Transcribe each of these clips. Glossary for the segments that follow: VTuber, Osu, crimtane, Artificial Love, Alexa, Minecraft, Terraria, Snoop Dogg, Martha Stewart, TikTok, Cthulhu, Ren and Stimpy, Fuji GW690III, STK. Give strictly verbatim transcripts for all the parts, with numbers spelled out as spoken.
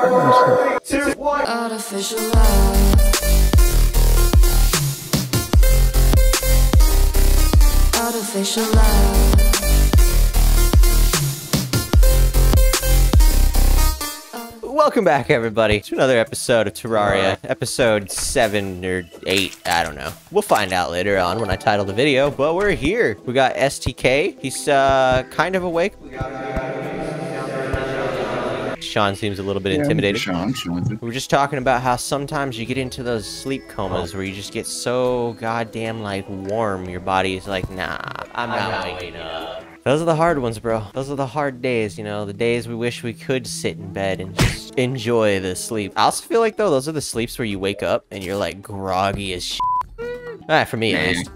Four, three, two, one. Artificial love. Artificial love. Welcome back, everybody, to another episode of Terraria. Episode seven or eight, I don't know. We'll find out later on when I title the video, but we're here. We got S T K. He's, uh, kind of awake. Sean seems a little bit yeah, intimidated. Sean, Sean. We're just talking about how sometimes you get into those sleep comas where you just get so goddamn, like, warm. Your body is like, nah, I'm not waking up. Those are the hard ones, bro. Those are the hard days, you know? The days we wish we could sit in bed and just enjoy the sleep. I also feel like, though, those are the sleeps where you wake up and you're, like, groggy as shit. Alright, for me, at least.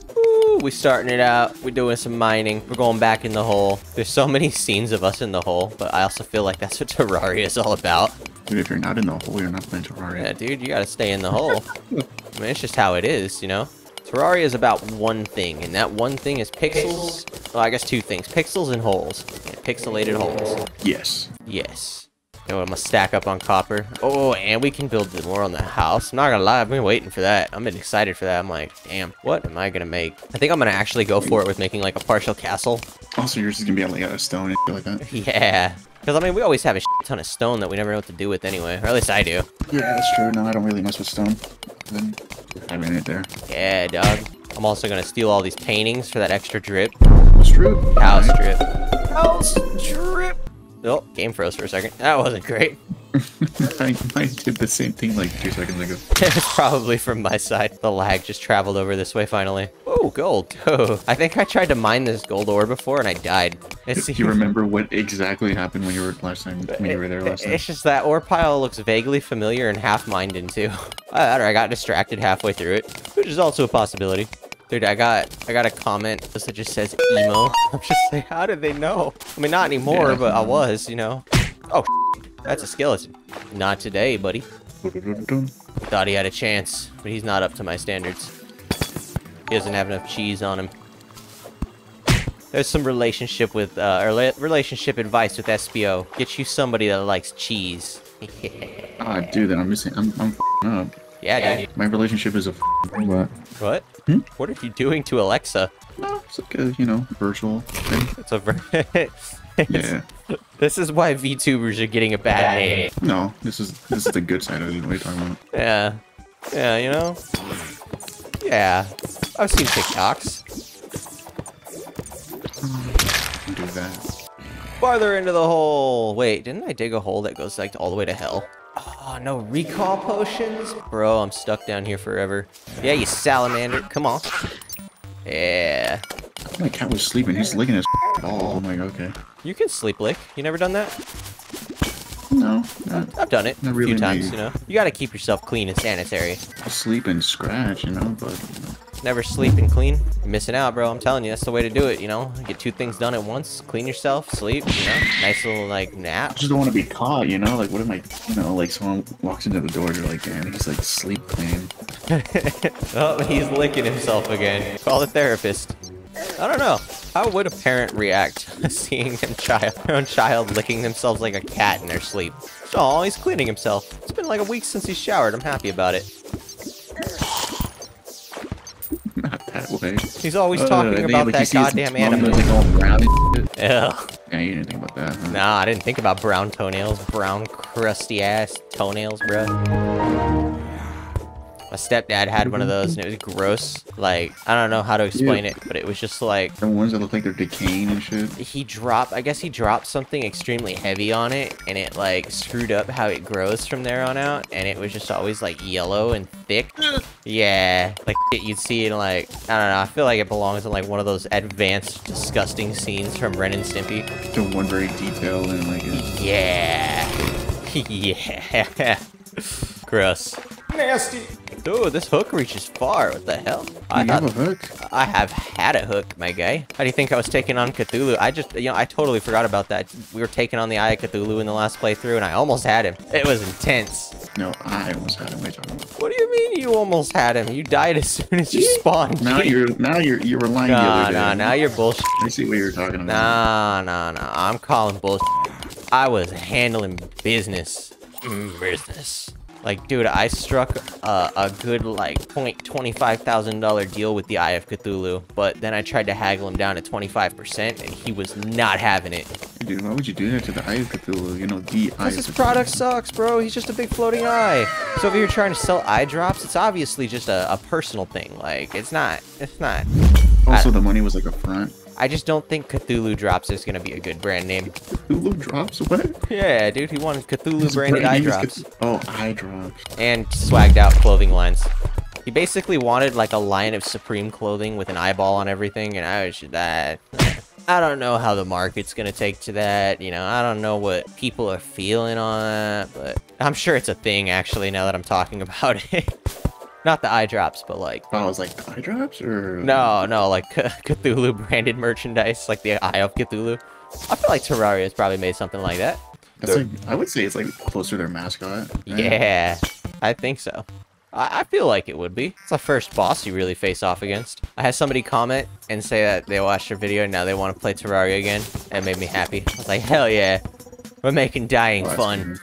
We're starting it out. We're doing some mining. We're going back in the hole. There's so many scenes of us in the hole, but I also feel like that's what Terraria is all about. Dude, if you're not in the hole, you're not playing Terraria. Yeah, dude, you gotta stay in the hole. I mean, it's just how it is, you know? Terraria is about one thing, and that one thing is pixels. Well, I guess two things. Pixels and holes. Yeah, pixelated holes. Yes. Yes. You know, I'm gonna stack up on copper. Oh, and we can build more on the house. I'm not gonna lie, I've been waiting for that. I'm excited for that. I'm like, damn, what am I gonna make? I think I'm gonna actually go for it with making like a partial castle. Also, yours is gonna be like out of stone and shit like that. Yeah. Because, I mean, we always have a shit ton of stone that we never know what to do with anyway. Or at least I do. Yeah, that's true. No, I don't really mess with stone. Then I mean it there. Yeah, dog. I'm also gonna steal all these paintings for that extra drip. Strip. House right. drip. House drip. Oh, game froze for a second. That wasn't great. I, I did the same thing like two seconds ago. It's probably from my side. The lag just traveled over this way finally. Oh, gold. Oh, I think I tried to mine this gold ore before and I died. It seems... You remember what exactly happened when you were last time? When you were there last time? It's just that ore pile looks vaguely familiar and half mined into. I got distracted halfway through it, which is also a possibility. Dude, I got I got a comment that just says emo. I'm just like, how did they know? I mean, not anymore, yeah, but I was, you know. Oh, that's a skeleton. Not today, buddy. Thought he had a chance, but he's not up to my standards. He doesn't have enough cheese on him. There's some relationship with uh, or relationship advice with S P O. Get you somebody that likes cheese. Yeah. Ah, dude, I'm missing. I'm I'm f***ing up. Yeah, dude. My relationship is a f***ing robot. What? Hmm? What are you doing to Alexa? No, it's like a, you know, virtual thing. It's a vir- Yeah. This is why VTubers are getting a bad name. No, this is this is the good side of it. What are you talking about? Yeah. Yeah, you know? Yeah. I've seen TikToks. Don't do that. Farther into the hole. Wait, didn't I dig a hole that goes, like, all the way to hell? Oh, no recall potions? Bro, I'm stuck down here forever. Yeah, you salamander. Come on. Yeah. My cat was sleeping. He's licking his ball. I'm like, okay. You can sleep lick. You never done that? No. Not, I've done it not a really few times, me. You know. You gotta keep yourself clean and sanitary. I sleep and scratch, you know, but... You know. Never sleep and clean. You're missing out, bro. I'm telling you, that's the way to do it, you know? Get two things done at once. Clean yourself, sleep, you know? Nice little, like, nap. I just don't want to be caught, you know? Like, what am I, you know, like, someone walks into the door, you're like, damn, he's, like, sleep clean. Oh, he's licking himself again. Call the therapist. I don't know. How would a parent react seeing them child, their own child licking themselves like a cat in their sleep? Oh, he's cleaning himself. It's been, like, a week since he showered. I'm happy about it. Way. He's always uh, talking they, about like, that goddamn animal. Yeah. Yeah, you didn't think about that. Huh? Nah, I didn't think about brown toenails, brown crusty ass toenails, bro. My stepdad had one of those, and it was gross. Like, I don't know how to explain yeah. it, but it was just like the ones that look like they're decaying and shit. He dropped, I guess he dropped something extremely heavy on it, and it like screwed up how it grows from there on out, and it was just always like yellow and thick. Yeah, like you'd see it in like, I don't know. I feel like it belongs in like one of those advanced, disgusting scenes from Ren and Stimpy. To one very detail and like. A... Yeah. Yeah. Gross. Nasty. Dude, this hook reaches far. What the hell? You I have a hook? I have had a hook, my guy. How do you think I was taking on Cthulhu? I just, you know, I totally forgot about that. We were taking on the Eye of Cthulhu in the last playthrough, and I almost had him. It was intense. No, I almost had him. What are you talking about? What do you mean you almost had him? You died as soon as you spawned. Now you're, now you're, you're relying on nah, the other day. Nah, now you're bullshit. I see what you're talking about. Nah, nah, nah. I'm calling bullshit. I was handling business. mm, where's this? Like, dude, I struck a, a good, like, twenty-five thousand dollar deal with the Eye of Cthulhu, but then I tried to haggle him down to twenty-five percent, and he was not having it. Dude, why would you do that to the Eye of Cthulhu? You know, the Eye of Cthulhu. His product sucks, bro. He's just a big floating eye. So if you're trying to sell eye drops, it's obviously just a, a personal thing. Like, it's not. It's not. Also, the money was like a front. I just don't think Cthulhu Drops is going to be a good brand name. Cthulhu Drops? What? Yeah, dude, he wanted Cthulhu-branded eye drops. Oh, eye drops. And swagged out clothing lines. He basically wanted, like, a line of Supreme clothing with an eyeball on everything, and I was just that. I don't know how the market's going to take to that, you know, I don't know what people are feeling on that, but I'm sure it's a thing, actually, now that I'm talking about it. Not the eye drops, but like... Oh, I was like, the eye drops or...? No, no, like Cthulhu-branded merchandise, like the Eye of Cthulhu. I feel like Terraria has probably made something like that. That's like, I would say it's like closer to their mascot. Right? Yeah, I think so. I, I feel like it would be. It's the first boss you really face off against. I had somebody comment and say that they watched your video and now they want to play Terraria again. And it made me happy. I was like, hell yeah. We're making dying oh, fun. Weird.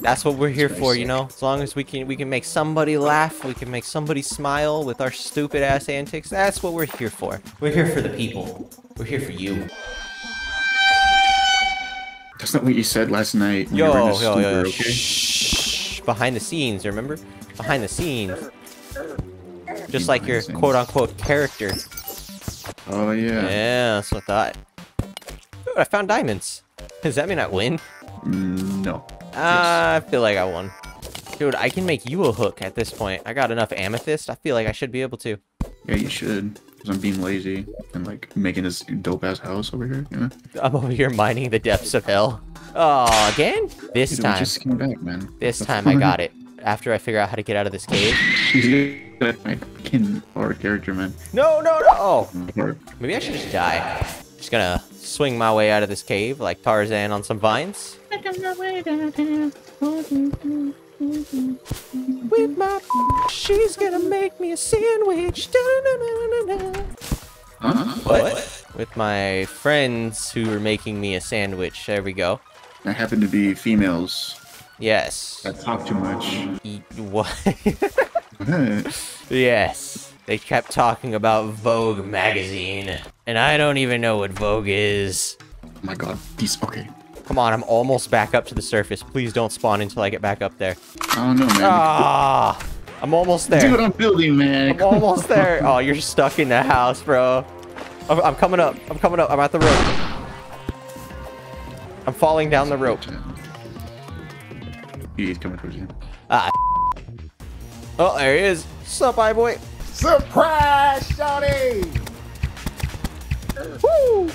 That's what we're here for, you know? As long as we can we can make somebody laugh, we can make somebody smile with our stupid ass antics. That's what we're here for. We're here for the people. We're here for you. That's not what you said last night. When yo, you were in the yo, yo, yo. Okay? Shh. Behind the scenes, remember? Behind the scenes. Just like your quote-unquote character. Oh, yeah. Yeah, that's what I thought. Dude, I found diamonds. Does that mean I win? Mm, no. Uh, I feel like I won. Dude, I can make you a hook at this point. I got enough amethyst. I feel like I should be able to. Yeah, you should. Because I'm being lazy and, like, making this dope-ass house over here. You know? I'm over here mining the depths of hell. Oh, again? This Dude, time. We just came back, man. This That's time fun. I got it. After I figure out how to get out of this cave. My fucking horror character, man. No, no, no. Oh. Maybe I should just die. Just gonna swing my way out of this cave like Tarzan on some vines. With my she's gonna make me a sandwich. Da, da, da, da, da. Huh? What? What? With my friends who were making me a sandwich. There we go. I happen to be females. Yes. That talk too much. E what? Yes. They kept talking about Vogue magazine. And I don't even know what Vogue is. Oh my god. These okay. Come on, I'm almost back up to the surface. Please don't spawn until I get back up there. Oh no, man. Ah, I'm almost there. Dude, I'm building, man. I'm almost there. Oh, you're stuck in the house, bro. I'm, I'm coming up. I'm coming up. I'm at the rope. I'm falling down the rope. He's coming towards you. Ah. Oh, there he is. Sup, eye boy. Surprise, Johnny! Woo!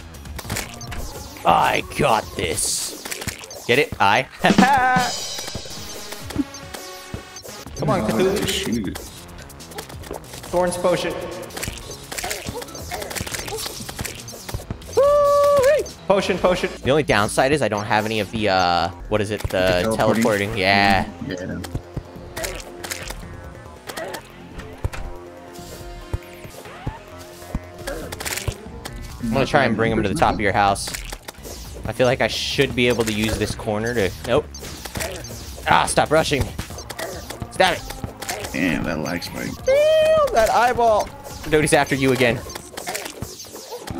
I got this. Get it? I. Come on, Cthulhu. Shoot. Thorns potion. Woo-hee! Potion, potion. The only downside is I don't have any of the, uh, what is it? The, the teleporting. teleporting. Yeah. Yeah. I'm gonna try and bring him to the top of your house. I feel like I should be able to use this corner to... Nope. Ah, stop rushing. Stab it. Damn, that lag spike. Damn, that eyeball. Dude, he's after you again.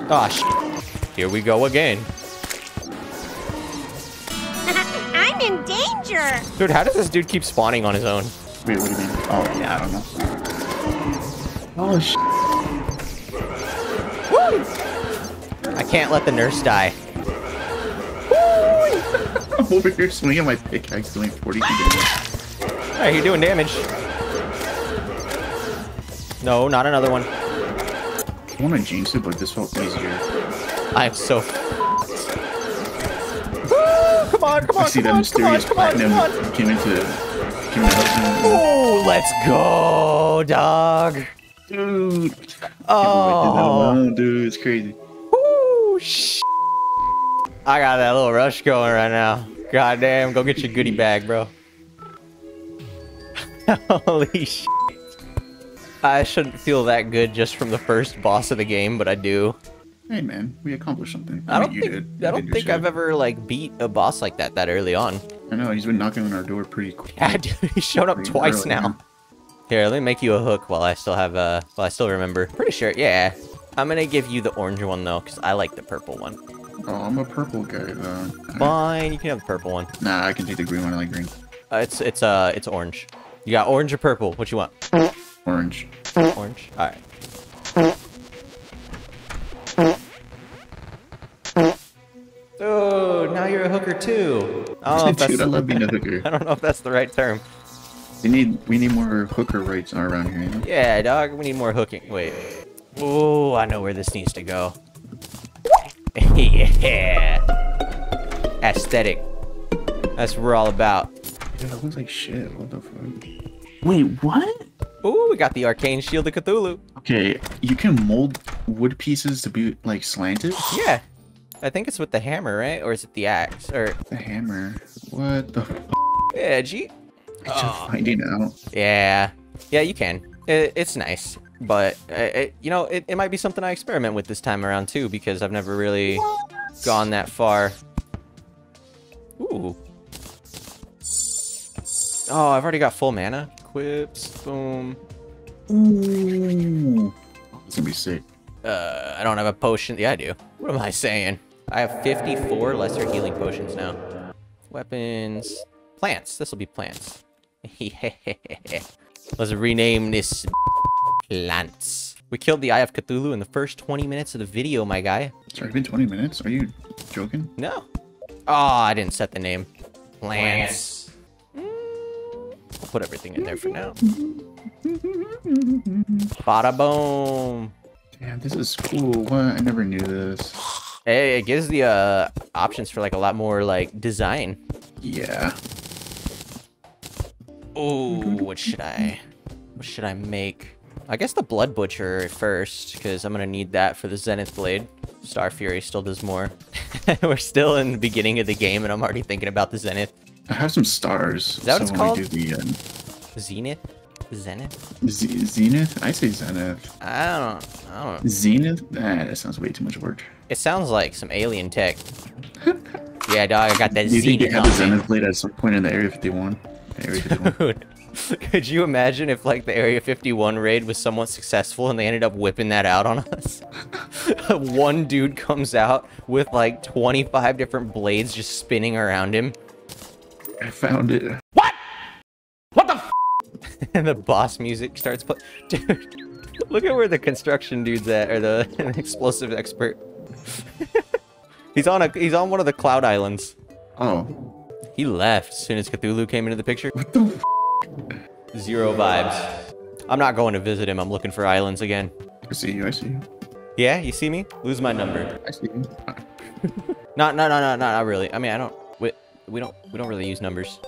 Oh, sh Here we go again. I'm in danger. Dude, how does this dude keep spawning on his own? Wait, what do you mean? Oh, yeah, I don't know. Oh, sh Woo! I can't let the nurse die. I'm over here swinging my pickaxe doing forty feet damage. Alright, you're doing damage. No, not another one. I want to jinx it, but this felt easier. I am so... Woo! Come on, come on, I see come, that mysterious come on, come on, come on! Came into, came into oh, let's go, dog! Dude! Oh! Dude, dude, it's crazy. Woo! Shit! I got that little rush going right now. God damn, go get your goodie bag, bro. Holy shit. I shouldn't feel that good just from the first boss of the game, but I do. Hey man, we accomplished something. I, I don't mean, think, you did. You I don't did think I've ever like beat a boss like that that early on. I know, he's been knocking on our door pretty quick. Yeah, dude, he showed up twice now. Man. Here, let me make you a hook while I still have uh while I still remember. Pretty sure, yeah. I'm gonna give you the orange one though, because I like the purple one. Oh, I'm a purple guy though. Fine, you can have the purple one. Nah, I can take the green one. I like green. Uh, it's it's uh it's orange. You got orange or purple? What you want? Orange. Orange. All right. Oh, now you're a hooker too. Oh, dude, that's, I love being a hooker. I don't know if that's the right term. We need we need more hooker rights around here. You know? Yeah, dog. We need more hooking. Wait. Oh, I know where this needs to go. Yeah. Aesthetic. That's what we're all about. Dude, it looks like shit. What the fuck? Wait, what? Oh, we got the arcane shield of Cthulhu. Okay, you can mold wood pieces to be like slanted. Yeah. I think it's with the hammer, right? Or is it the axe? Or the hammer? What the? F yeah, G. I'm oh. just finding out. Yeah, yeah, you can. It, it's nice, but it, you know, it, it might be something I experiment with this time around too, because I've never really what? gone that far. Ooh. Oh, I've already got full mana. Quips. Boom. Ooh. It's gonna be sick. Uh, I don't have a potion. Yeah, I do. What am I saying? I have fifty-four lesser healing potions now. Weapons. Plants. This will be plants. Let's rename this plants. We killed the Eye of Cthulhu in the first twenty minutes of the video, my guy. It's already been twenty minutes? Are you joking? No. Oh, I didn't set the name. Plants. Mm, I'll put everything in there for now. Bada boom. Damn, this is cool. What? I never knew this. Hey, it gives the uh, options for like a lot more like design. Yeah. Oh, what should I? What should I make? I guess the Blood Butcher first, because I'm gonna need that for the Zenith Blade. Star Fury still does more. We're still in the beginning of the game, and I'm already thinking about the Zenith. I have some stars. Is that so what it's called? Do the, uh... Zenith. Zenith? Z Zenith? I say Zenith. I don't, I don't know. Zenith? Ah, that sounds way too much work. It sounds like some alien tech. Yeah, dog, I got that Zenith. You think they had the Zenith Blade at some point in the Area fifty-one? Area fifty-one. Dude, could you imagine if, like, the Area fifty-one raid was somewhat successful and they ended up whipping that out on us? One dude comes out with, like, twenty-five different blades just spinning around him. I found it. What? What the f***? And the boss music starts playing. Dude, look at where the construction dude's at, or the, the explosive expert. he's on a he's on one of the cloud islands. Oh. He left as soon as Cthulhu came into the picture. What the f Zero vibes. I'm not going to visit him. I'm looking for islands again. I see you. I see you. Yeah, you see me? Lose my number. I see you. not, no, no, no, not really. I mean, I don't. We, we don't. We don't really use numbers.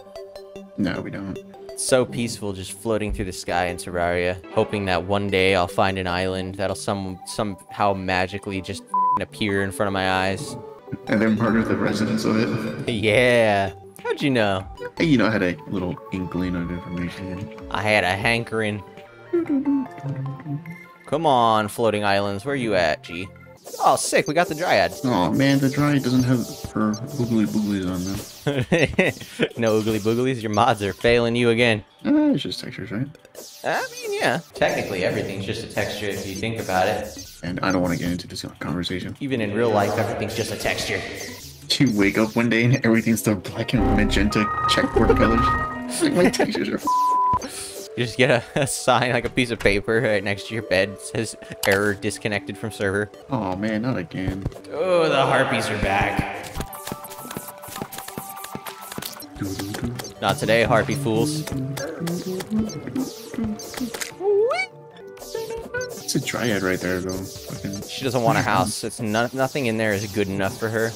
No, we don't. So peaceful, just floating through the sky in Terraria, hoping that one day I'll find an island that'll some somehow magically just appear in front of my eyes. And then murder the residents of it. Yeah. How'd you know? You know, I had a little inkling of information. I had a hankering. Come on, floating islands, where you at, G? Oh, sick, we got the Dryad. Oh man, the Dryad doesn't have her oogly booglies on them. No oogly booglies, your mods are failing you again. Uh, it's just textures, right? I mean, yeah. Technically, everything's just a texture if you think about it. And I don't want to get into this conversation. Even in real life, everything's just a texture. You wake up one day and everything's still black and magenta checkboard colors. Like, my textures are f***ed. You just get a, a sign, like a piece of paper right next to your bed. It says, error disconnected from server. Oh man, not again. Oh, the harpies are back. Not today, harpy fools. It's a Dryad right there, though. Fucking... She doesn't want a house. It's no nothing in there is good enough for her.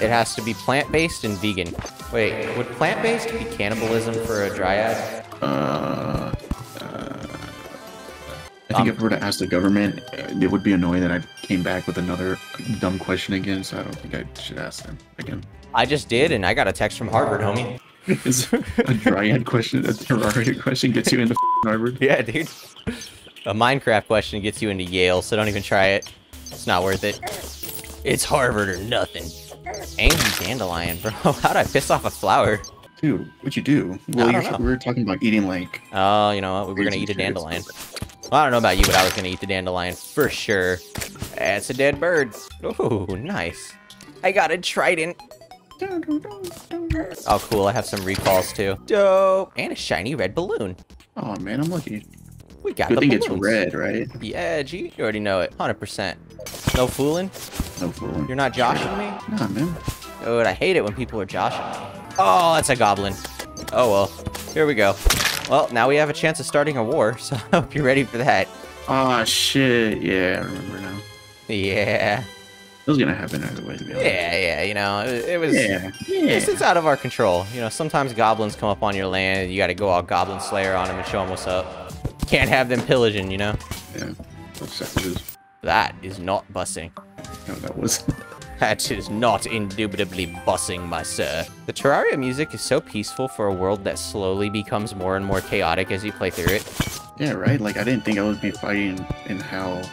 It has to be plant-based and vegan. Wait, would plant-based be cannibalism for a Dryad? Uh... I think um, if I were to ask the government, it would be annoying that I came back with another dumb question again, so I don't think I should ask them again. I just did, and I got a text from Harvard, homie. Is a Dryad question, a Terraria question gets you into Harvard? Yeah, dude. A Minecraft question gets you into Yale, so don't even try it. It's not worth it. It's Harvard or nothing. Angry dandelion, bro. How'd I piss off a flower? Dude, what'd you do? Well, you should, we were talking about eating like... Oh, you know what? We were gonna eat a dandelion. Well, I don't know about you, but I was gonna eat the dandelion for sure. That's a dead bird. Oh, nice. I got a trident. Oh, cool. I have some recalls too. Dope. And a shiny red balloon. Oh man, I'm lucky. We got the balloons. Good thing it's red, right? Yeah, G. You already know it. one hundred percent. No fooling? No fooling. You're not joshing me? Nah, man. Dude, I hate it when people are joshing me. Oh, that's a goblin. Oh, well. Here we go. Well, now we have a chance of starting a war, so I hope you're ready for that. Oh, shit. Yeah, I remember now. Yeah. It was gonna happen either way, to be honest. Yeah, yeah, you know, it, it was. Yeah, yeah. It's, it's out of our control. You know, sometimes goblins come up on your land, and you gotta go all Goblin Slayer on them and show them what's up. Can't have them pillaging, you know. Yeah, that's savages. That is not bussing. No, that was. That is not indubitably bussing, my sir. The Terraria music is so peaceful for a world that slowly becomes more and more chaotic as you play through it. Yeah, right. Like I didn't think I would be fighting in hell.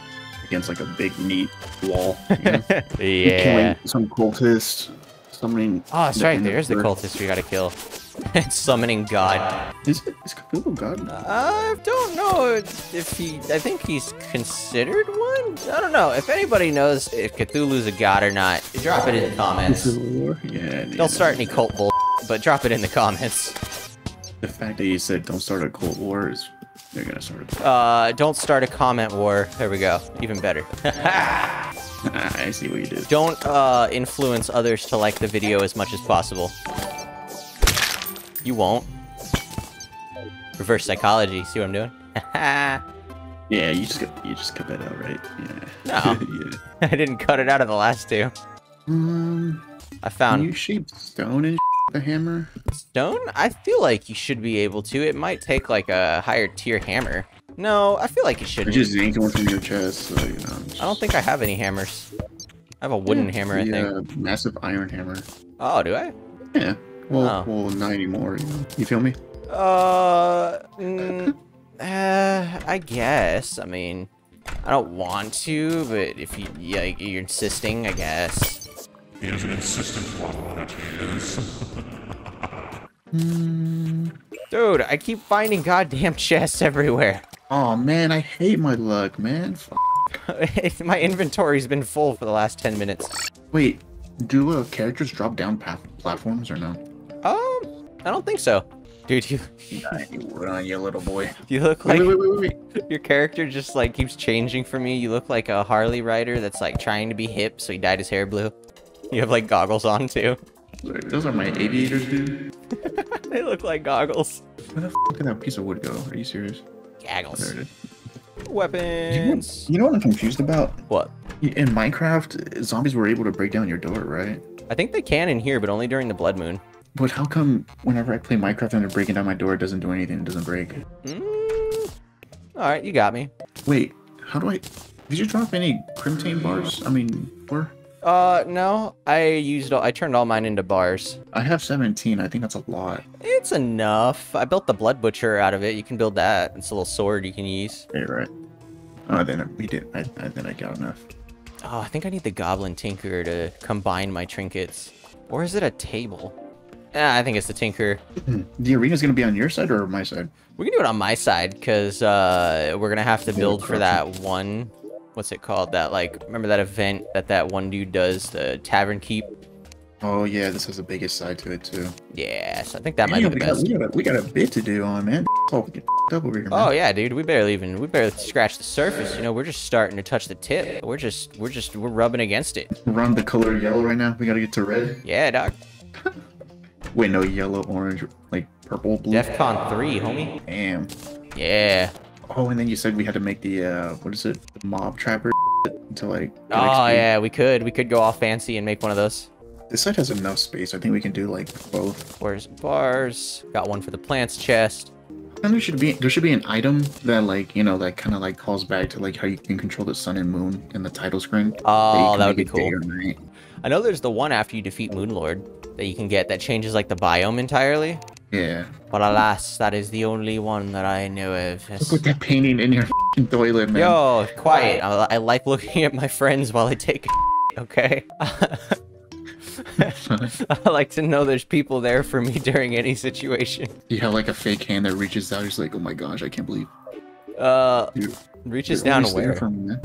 Against like a big neat wall. You know? Yeah. Killing some cultist. Summoning. Oh, that's right. There's the cultist we gotta kill. It's summoning God. Is it? Is Cthulhu God? Uh, I don't know if he. I think he's considered one. I don't know. If anybody knows if Cthulhu's a god or not, drop it in the comments. Yeah. Don't start any cult bull, but drop it in the comments. The fact that you said don't start a cult war is. They're gonna start a uh, don't start a comment war. There we go. Even better. I see what you did. Don't uh, influence others to like the video as much as possible. You won't. Reverse psychology. See what I'm doing? Yeah, you just got, you just cut that out, right? Yeah. No, yeah. I didn't cut it out of the last two. Um, I found. Can you shape stone and. The hammer? Stone? I feel like you should be able to. It might take like a higher tier hammer. No, I feel like you shouldn't. You're just yanking one from your chest, so you know. Just... I don't think I have any hammers. I have a wooden yeah, hammer, the, I think. Uh, massive iron hammer. Oh, do I? Yeah. Well, oh. Well, not anymore. You know? You feel me? Uh, mm, uh, I guess. I mean, I don't want to, but if you like, you're insisting, I guess. He is an insistent one on it, he is. Dude, I keep finding goddamn chests everywhere. Oh man, I hate my luck, man. F my inventory's been full for the last ten minutes. Wait, do uh, characters drop down path platforms or no? Um, I don't think so. Dude, you... Yeah, you run, you little boy. You look like... Wait, wait, wait, wait, wait. Your character just like keeps changing for me. You look like a Harley rider that's like trying to be hip, so he dyed his hair blue. You have like goggles on too. Those are my aviators, dude. They look like goggles. Where the f did that piece of wood go? Are you serious? Goggles. Weapons. You know what I'm confused about? What? In Minecraft, zombies were able to break down your door, right? I think they can in here, but only during the blood moon. But how come whenever I play Minecraft and they're breaking down my door, it doesn't do anything? It doesn't break. Mm. All right, you got me. Wait, how do I? Did you drop any crimtane bars? I mean, or? Uh, no, I used all, I turned all mine into bars. I have seventeen. I think that's a lot. It's enough. I built the blood butcher out of it. You can build that. It's a little sword you can use. Yeah, right. Oh, then we did. I, I then I got enough. Oh, I think I need the goblin tinker to combine my trinkets. Or is it a table? Ah, I think it's the tinker. The arena's gonna be on your side or my side? We can do it on my side because uh, we're gonna have to build for that one. What's it called? That like, remember that event that that one dude does, the tavern keep? Oh yeah, this has the biggest side to it too. Yeah, so I think that might be the best. We got, we got, a, we got a bit to do on, man. Oh, get up over here, man. Oh yeah, dude, we barely even, we barely scratched the surface. You know, we're just starting to touch the tip. We're just, we're just, we're rubbing against it. We're on the color yellow right now. We gotta get to red. Yeah, dog. Wait, no, yellow, orange, like purple, blue. DEFCON three, homie. Damn. Yeah. Oh, and then you said we had to make the, uh, what is it? The mob trapper to like... Oh, X P. Yeah, we could. We could go all fancy and make one of those. This side has enough space. I think we can do like both. Where's bars? Got one for the plants chest. And there should be, there should be an item that like, you know, that kind of like calls back to like how you can control the sun and moon in the title screen. Oh, that, that would be cool. I know there's the one after you defeat Moonlord that you can get that changes like the biome entirely. Yeah. But alas, that is the only one that I know of. Yes. Look at that painting in your toilet, man. Yo, quiet. I, I like looking at my friends while I take a okay? I like to know there's people there for me during any situation. You have like a fake hand that reaches out. You're just like, oh my gosh, I can't believe. Uh, you're, reaches you're down where? Dude,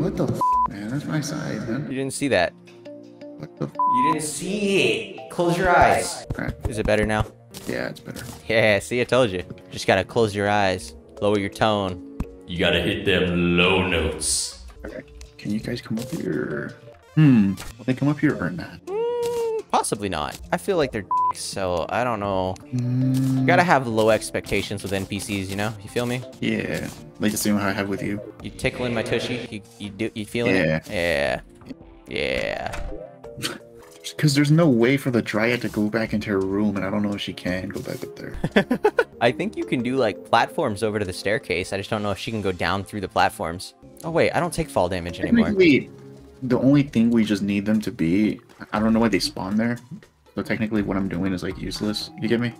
what the f, man? That's my size, man. You didn't see that. What the f? You didn't see it. Close your eyes. Right. Is it better now? Yeah, it's better. Yeah, see, I told you. Just gotta close your eyes. Lower your tone. You gotta hit them low notes. Okay. Can you guys come up here? Hmm. Will they come up here or not? Mm, possibly not. I feel like they're dicks, so I don't know. Mm. You gotta have low expectations with N P Cs, you know? You feel me? Yeah. Like the same how I have with you. You tickling my tushy? You you do you feeling yeah. it? Yeah. Yeah. Yeah. Because there's no way for the Dryad to go back into her room, and I don't know if she can go back up there. I think you can do, like, platforms over to the staircase. I just don't know if she can go down through the platforms. Oh, wait, I don't take fall damage anymore. Wait, the only thing we just need them to be... I don't know why they spawn there. So technically what I'm doing is, like, useless. You get me?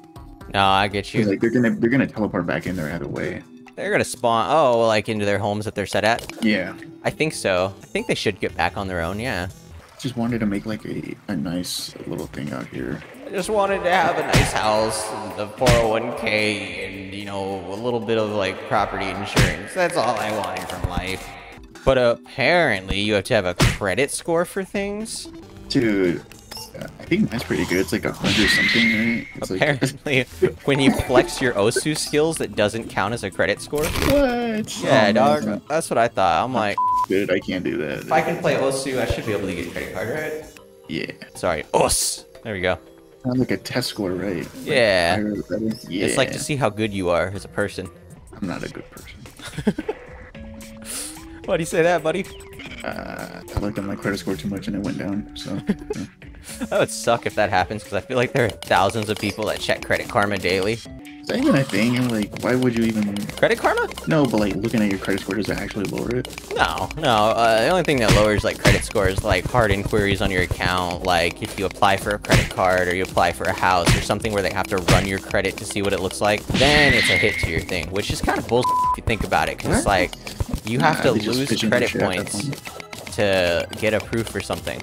No, I get you. Like, they're gonna, they're gonna teleport back in there either way. They're gonna spawn, oh, like, into their homes that they're set at? Yeah. I think so. I think they should get back on their own, yeah. Just wanted to make like a, a nice little thing out here. I just wanted to have a nice house, and the four oh one K, and you know, a little bit of like property insurance. That's all I wanted from life. But apparently you have to have a credit score for things. Dude, I think mine's pretty good. It's like a hundred something, right? It's apparently, like... when you flex your Osu skills, that doesn't count as a credit score. What? Yeah, oh, dog, man. That's what I thought. I'm like, dude, I can't do that. If I can play Osu, I should be able to get a credit card, right? Yeah. Sorry, Os. There we go. I'm like a test score, right? Yeah. Like, yeah. It's like to see how good you are as a person. I'm not a good person. Why do you say that, buddy? Uh, I looked at my credit score too much and it went down, so. Yeah. That would suck if that happens, because I feel like there are thousands of people that check Credit Karma daily. Is that even a thing? I'm like, why would you even... Credit Karma? No, but like, looking at your credit score, does that actually lower it? No, no. Uh, the only thing that lowers like credit score is like hard inquiries on your account, like if you apply for a credit card or you apply for a house or something where they have to run your credit to see what it looks like, then it's a hit to your thing, which is kind of bullshit if you think about it, because it's like, you have nah, to lose credit points to get approved for something.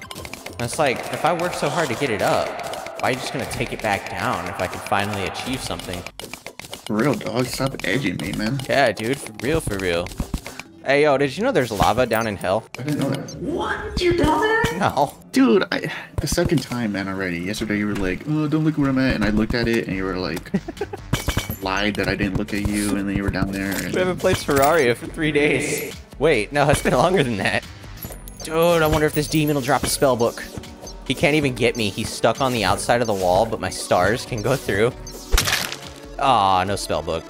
And it's like, if I work so hard to get it up, why are you just gonna take it back down if I can finally achieve something? For real, dog, stop edging me, man. Yeah, dude, for real, for real. Hey, yo, did you know there's lava down in hell? I didn't know that. What? You're down there? No. Dude, I, the second time, man, already. Yesterday, you were like, oh, don't look where I'm at, and I looked at it, and you were like... lied that I didn't look at you, and then you were down there. And... we haven't played Terraria for three days. Wait, no, it's been longer than that. Dude, I wonder if this demon will drop a spell book. He can't even get me. He's stuck on the outside of the wall, but my stars can go through. Aw, oh, no spell book.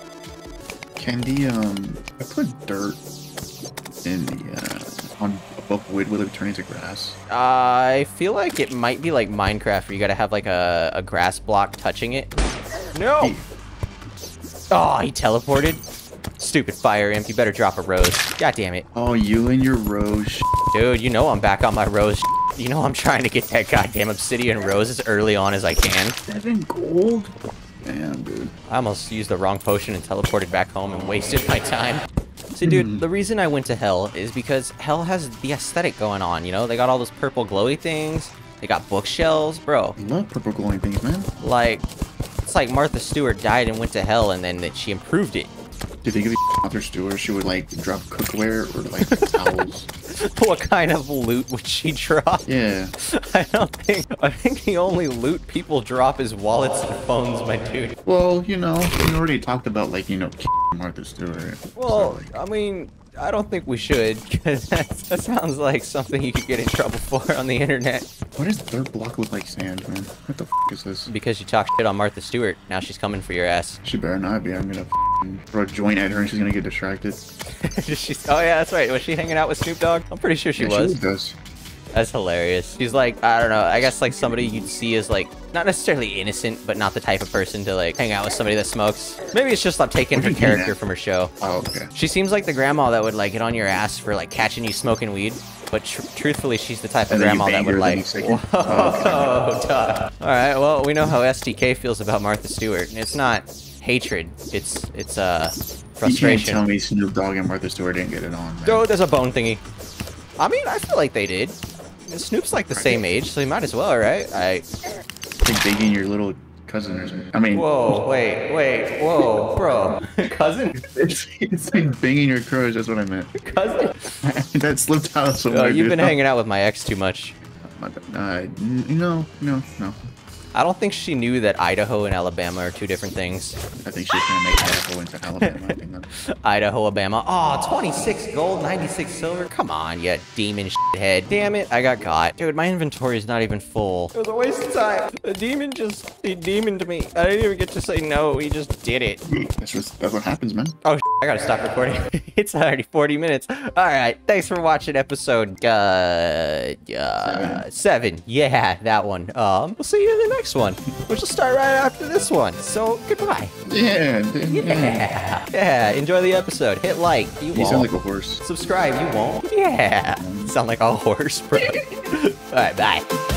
Can the, um... I put dirt in the, uh... on above wood, will it turn into grass? Uh, I feel like it might be like Minecraft, where you gotta have, like, a, a grass block touching it. No! Hey. Oh, he teleported. Stupid fire imp, you better drop a rose. God damn it. Oh, you and your rose sh Dude, you know I'm back on my rose sh You know I'm trying to get that goddamn obsidian rose as early on as I can. Seven gold? Damn, dude. I almost used the wrong potion and teleported back home and wasted my time. So, dude, the reason I went to hell is because hell has the aesthetic going on, you know? They got all those purple glowy things. They got bookshelves. Bro. I love purple glowing things, man. Like... it's like Martha Stewart died and went to hell, and then that she improved it. Do you think if Martha Stewart, she would like drop cookware or like towels? What kind of loot would she drop? Yeah. I don't think. I think the only loot people drop is wallets and phones, my dude. Well, you know, we already talked about like you know Martha Stewart. Well, so, like, I mean, I don't think we should, because that sounds like something you could get in trouble for on the internet. Why does third block look like sand, man? What the f is this? Because you talk shit on Martha Stewart. Now she's coming for your ass. She better not be. I'm gonna f throw a joint at her and she's gonna get distracted. She's, oh yeah, that's right. Was she hanging out with Snoop Dogg? I'm pretty sure she yeah, was. She does. That's hilarious. She's like, I don't know, I guess like somebody you'd see as like, not necessarily innocent, but not the type of person to like hang out with somebody that smokes. Maybe it's just like taking her character from her show. Oh, okay. She seems like the grandma that would like get on your ass for like catching you smoking weed. But tr truthfully, she's the type of grandma that would like, whoa, oh, okay. Duh. All right, well, we know how S T K feels about Martha Stewart. And it's not hatred, it's, it's, uh, Frustration. You can't tell me Snoop Dogg and Martha Stewart didn't get it on, man. Oh, there's a bone thingy. I mean, I feel like they did. And Snoop's like the right. same age, so he might as well, right? I think Biggie and your little cousin or something. I mean... Whoa, wait, wait, whoa, bro. Cousin? It's, it's like banging your crows, that's what I meant. Cousin? That slipped out somewhere. Oh, you've been hanging out with my ex too much. Uh, no, no, no. I don't think she knew that Idaho and Alabama are two different things. I think she's gonna make Idaho into Alabama, I think. Idaho, Alabama. Aw, twenty-six gold, ninety-six silver. Come on, you demon shithead. Damn it, I got caught. Dude, my inventory is not even full. It was a waste of time. The demon just, he demoned me. I didn't even get to say no, he just did it. That's, just, that's what happens, man. Oh, shit, I gotta stop recording. It's already forty minutes. All right, thanks for watching episode, uh, uh, seven. seven. Yeah, that one. Um, we'll see you in the next next one, which will start right after this one. So goodbye. Yeah, yeah, yeah. Enjoy the episode. Hit like. You, you won't. Sound like a horse. Subscribe. You won't. Yeah. Sound like a horse, bro. All right. Bye.